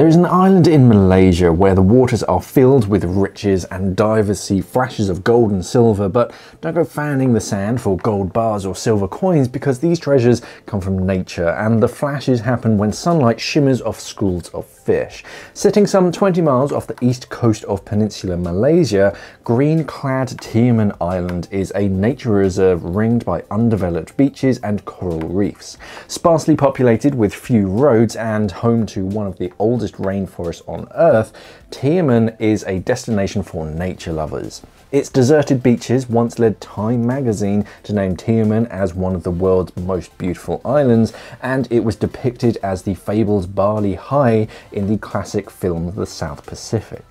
There is an island in Malaysia where the waters are filled with riches and divers see flashes of gold and silver, but don't go fanning the sand for gold bars or silver coins because these treasures come from nature and the flashes happen when sunlight shimmers off schools of fish. Sitting some 20 miles off the east coast of Peninsular Malaysia, green-clad Tioman Island is a nature reserve ringed by undeveloped beaches and coral reefs. Sparsely populated with few roads and home to one of the oldest rainforests on Earth, Tioman is a destination for nature lovers. Its deserted beaches once led Time magazine to name Tioman as one of the world's most beautiful islands, and it was depicted as the fabled Bali High in the classic film The South Pacific.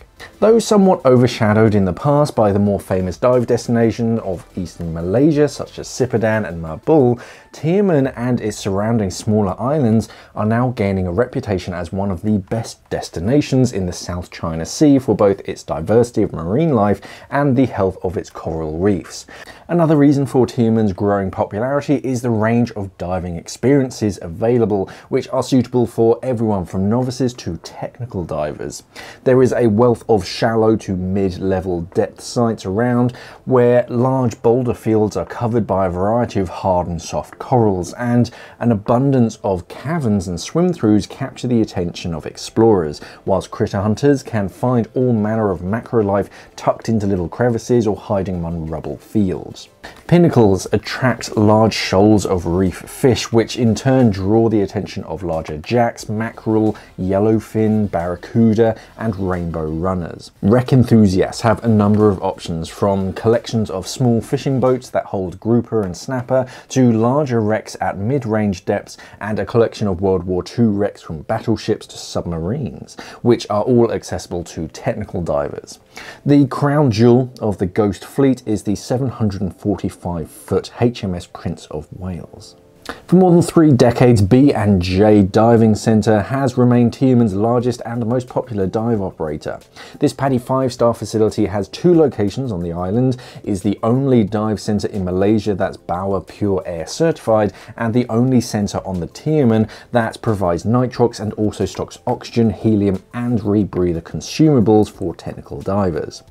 Though somewhat overshadowed in the past by the more famous dive destination of eastern Malaysia such as Sipadan and Mabul, Tioman and its surrounding smaller islands are now gaining a reputation as one of the best destinations in the South China Sea for both its diversity of marine life and the health of its coral reefs. Another reason for Tioman's growing popularity is the range of diving experiences available, which are suitable for everyone from novices to technical divers. There is a wealth of shallow to mid-level depth sites around, where large boulder fields are covered by a variety of hard and soft corals, and an abundance of caverns and swim-throughs capture the attention of explorers, whilst critter hunters can find all manner of macro life tucked into little crevices or hiding among rubble fields. Pinnacles attract large shoals of reef fish, which in turn draw the attention of larger jacks, mackerel, yellowfin, barracuda, and rainbow runners. Wreck enthusiasts have a number of options, from collections of small fishing boats that hold grouper and snapper to larger wrecks at mid-range depths and a collection of World War II wrecks from battleships to submarines, which are all accessible to technical divers. The crown jewel of the Ghost Fleet is the 745-foot HMS Prince of Wales. For more than 3 decades, B&J Diving Centre has remained Tioman's largest and most popular dive operator. This paddy 5-star facility has 2 locations on the island, is the only dive centre in Malaysia that's Bauer Pure Air certified, and the only centre on the Tioman that provides nitrox and also stocks oxygen, helium and rebreather consumables for technical divers.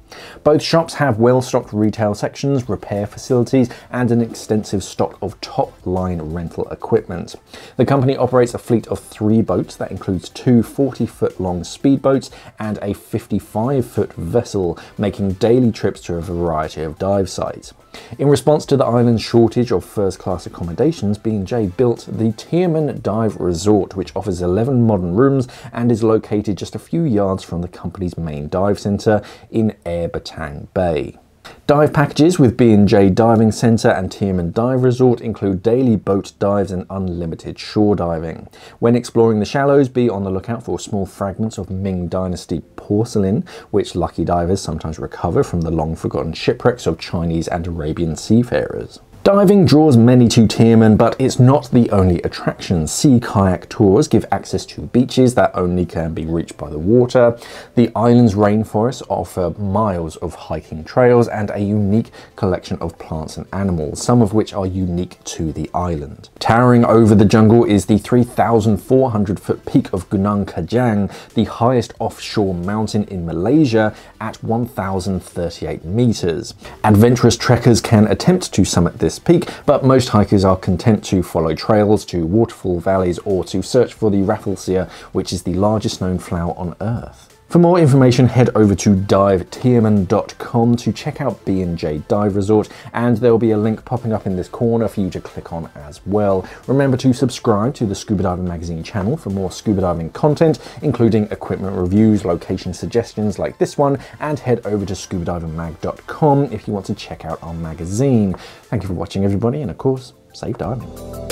Both shops have well-stocked retail sections, repair facilities and an extensive stock of top-line rental equipment. The company operates a fleet of 3 boats that includes 2 40-foot long speedboats and a 55-foot vessel, making daily trips to a variety of dive sites. In response to the island's shortage of first-class accommodations, B&J built the Tioman Dive Resort, which offers 11 modern rooms and is located just a few yards from the company's main dive centre in Air Batang Bay. Dive packages with B&J Diving Centre and Tioman Dive Resort include daily boat dives and unlimited shore diving. When exploring the shallows, be on the lookout for small fragments of Ming Dynasty porcelain, which lucky divers sometimes recover from the long-forgotten shipwrecks of Chinese and Arabian seafarers. Diving draws many to Tioman, but it's not the only attraction. Sea kayak tours give access to beaches that only can be reached by the water. The island's rainforests offer miles of hiking trails and a unique collection of plants and animals, some of which are unique to the island. Towering over the jungle is the 3,400-foot peak of Gunung Kajang, the highest offshore mountain in Malaysia at 1,038 meters. Adventurous trekkers can attempt to summit this peak, but most hikers are content to follow trails to waterfall valleys or to search for the Rafflesia, which is the largest known flower on Earth. For more information, head over to DiveTioman.com to check out B&J Dive Resort, and there will be a link popping up in this corner for you to click on as well. Remember to subscribe to the Scuba Diver Magazine channel for more scuba diving content, including equipment reviews, location suggestions like this one, and head over to ScubaDiverMag.com if you want to check out our magazine. Thank you for watching, everybody, and of course, safe diving.